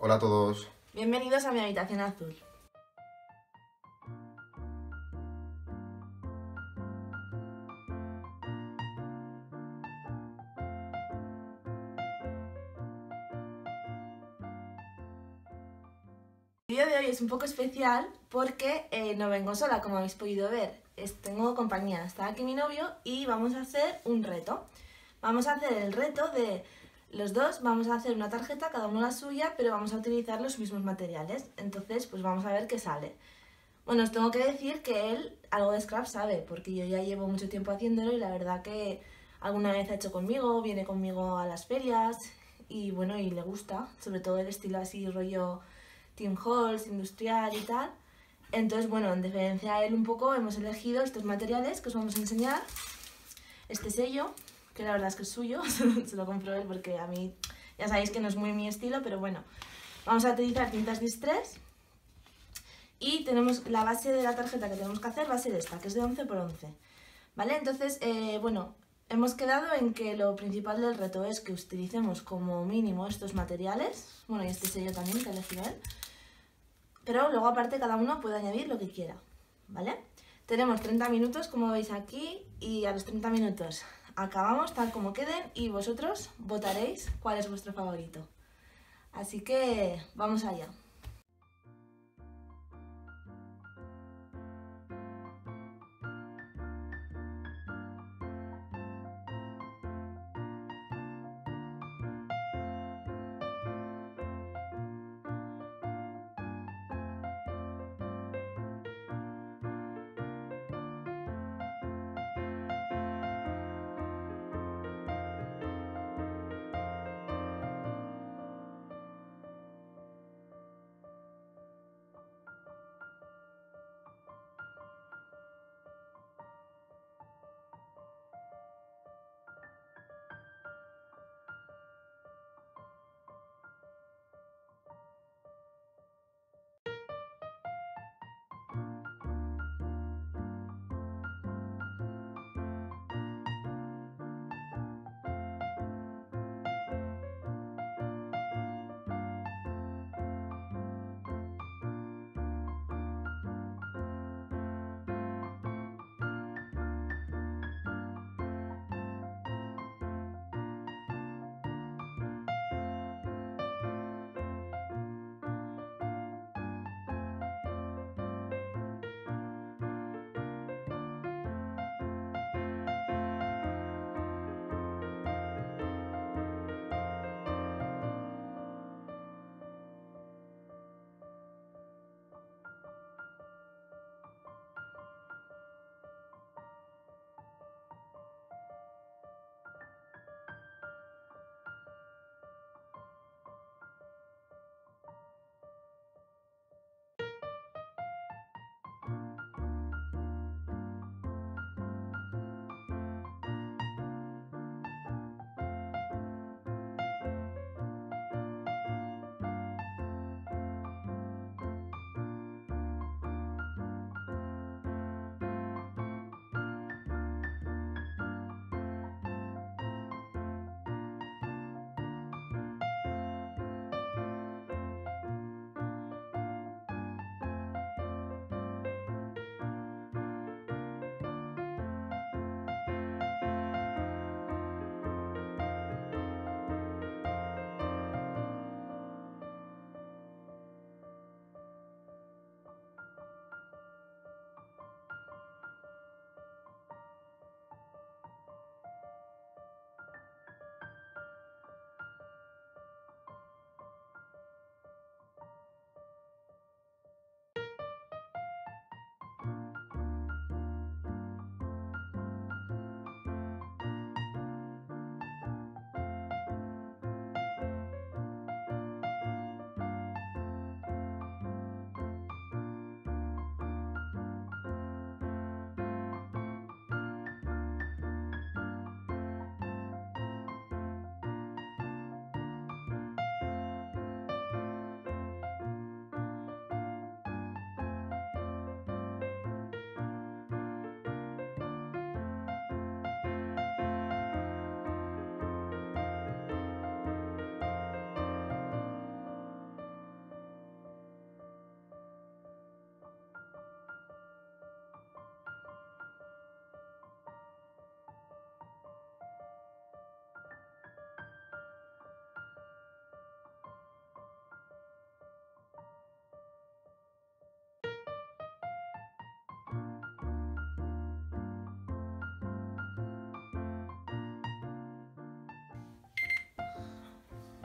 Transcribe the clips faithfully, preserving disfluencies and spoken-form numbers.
Hola a todos. Bienvenidos a Mi Habitación Azul. El vídeo de hoy es un poco especial porque eh, no vengo sola, como habéis podido ver. Tengo compañía, está aquí mi novio y vamos a hacer un reto. Vamos a hacer el reto de los dos, vamos a hacer una tarjeta, cada uno la suya, pero vamos a utilizar los mismos materiales. Entonces, pues vamos a ver qué sale. Bueno, os tengo que decir que él algo de scrap sabe, porque yo ya llevo mucho tiempo haciéndolo y la verdad que alguna vez ha hecho conmigo, viene conmigo a las ferias y bueno, y le gusta, sobre todo el estilo así rollo Tim Holtz, industrial y tal. Entonces, bueno, en diferencia a él un poco, hemos elegido estos materiales que os vamos a enseñar. Este sello, que la verdad es que es suyo, se lo compró él porque a mí, ya sabéis que no es muy mi estilo, pero bueno. Vamos a utilizar tintas Distress. Y tenemos la base de la tarjeta que tenemos que hacer, va a ser esta, que es de once por once. ¿Vale? Entonces, eh, bueno, hemos quedado en que lo principal del reto es que utilicemos como mínimo estos materiales. Bueno, y este sello también que elegí él. Pero luego aparte cada uno puede añadir lo que quiera, ¿vale? Tenemos treinta minutos, como veis aquí, y a los treinta minutos acabamos tal como queden y vosotros votaréis cuál es vuestro favorito. Así que vamos allá.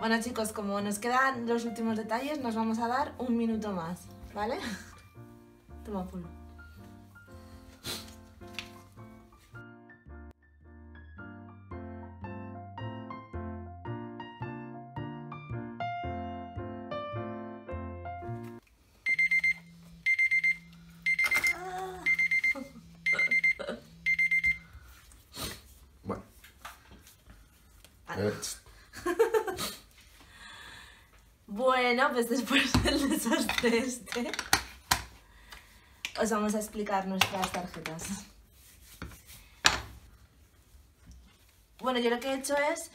Bueno, chicos, como nos quedan los últimos detalles, nos vamos a dar un minuto más, ¿vale? Toma, Polo. Bueno. Bueno, pues después del desastre este, os vamos a explicar nuestras tarjetas. Bueno, yo lo que he hecho es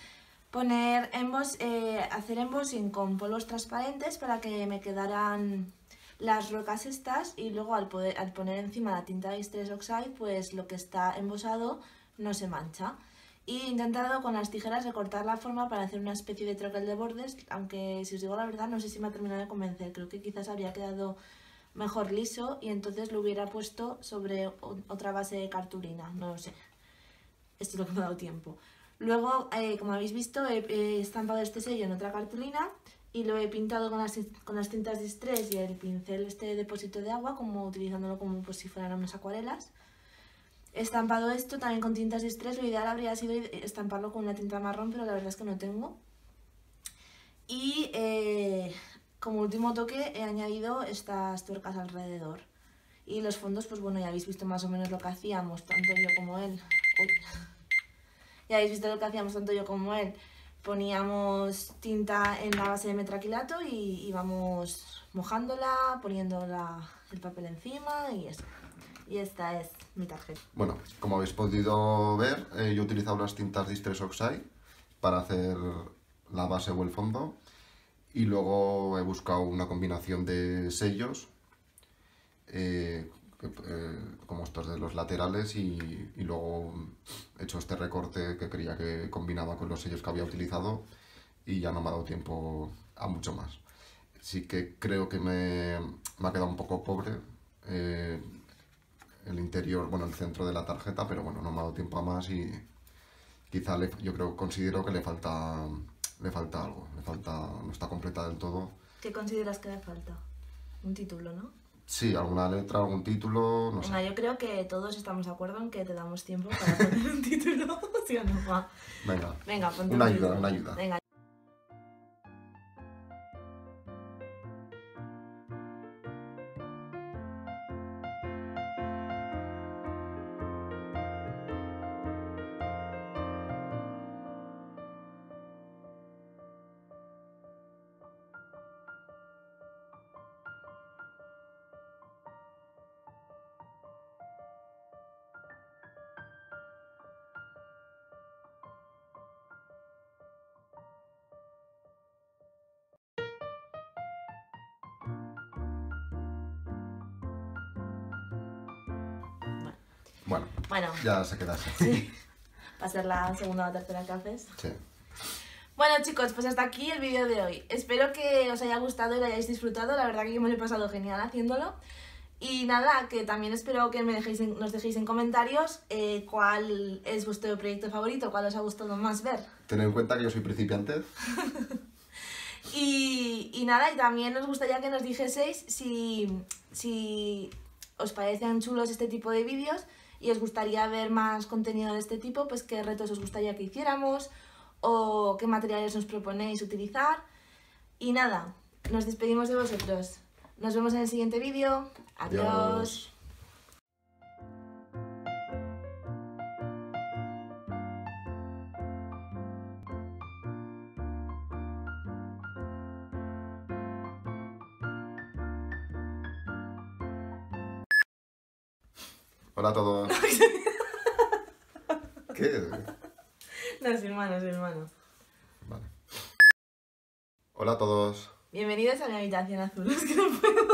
poner emboss, eh, hacer embossing con polvos transparentes para que me quedaran las rocas estas, y luego al, poder, al poner encima la tinta de Distress Oxide, pues lo que está embosado no se mancha. Y he intentado con las tijeras recortar la forma para hacer una especie de troquel de bordes, aunque si os digo la verdad no sé si me ha terminado de convencer, creo que quizás habría quedado mejor liso y entonces lo hubiera puesto sobre otra base de cartulina, no lo sé, esto es lo que me ha dado tiempo. Luego, eh, como habéis visto, he, he estampado este sello en otra cartulina y lo he pintado con las, con las tintas Distress y el pincel este de depósito de agua, como utilizándolo como pues, si fueran unas acuarelas. He estampado esto también con tintas Distress, lo ideal habría sido estamparlo con una tinta marrón, pero la verdad es que no tengo. Y eh, como último toque he añadido estas tuercas alrededor. Y los fondos, pues bueno, ya habéis visto más o menos lo que hacíamos, tanto yo como él. Uy. Ya habéis visto lo que hacíamos tanto yo como él. Poníamos tinta en la base de metraquilato y íbamos mojándola, poniendo la, el papel encima y eso. Y esta es mi tarjeta. Bueno, como habéis podido ver, eh, yo he utilizado las tintas Distress Oxide para hacer la base o el fondo. Y luego he buscado una combinación de sellos, eh, eh, como estos de los laterales, y, y luego he hecho este recorte que creía que combinaba con los sellos que había utilizado y ya no me ha dado tiempo a mucho más. Sí que creo que me, me ha quedado un poco pobre. Eh, el interior, bueno, el centro de la tarjeta, pero bueno, no me ha dado tiempo a más y quizá le, yo creo, considero que le falta le falta algo, le falta, no está completa del todo. ¿Qué consideras que le falta? Un título, ¿no? Sí, alguna letra, algún título, no sé. Bueno, yo creo que todos estamos de acuerdo en que te damos tiempo para poner un título, ¿sí o no? Va. Venga, Venga ponte una un ayuda, título. una ayuda. Venga. Bueno, bueno, ya se queda así. Sí. Va a ser la segunda o tercera que haces. Sí. Bueno, chicos, pues hasta aquí el vídeo de hoy. Espero que os haya gustado y lo hayáis disfrutado. La verdad que yo me lo he pasado genial haciéndolo. Y nada, que también espero que me dejéis en, nos dejéis en comentarios eh, cuál es vuestro proyecto favorito, cuál os ha gustado más ver. Tened en cuenta que yo soy principiante. y, y nada, y también nos gustaría que nos dijeseis si, si os parecen chulos este tipo de vídeos y os gustaría ver más contenido de este tipo, pues qué retos os gustaría que hiciéramos o qué materiales os proponéis utilizar. Y nada, nos despedimos de vosotros. Nos vemos en el siguiente vídeo. Adiós. Adiós. Hola a todos. ¿Qué? No, es mi hermano, es mi hermano. Vale. Hola a todos. Bienvenidos a mi habitación azul. Es que no puedo.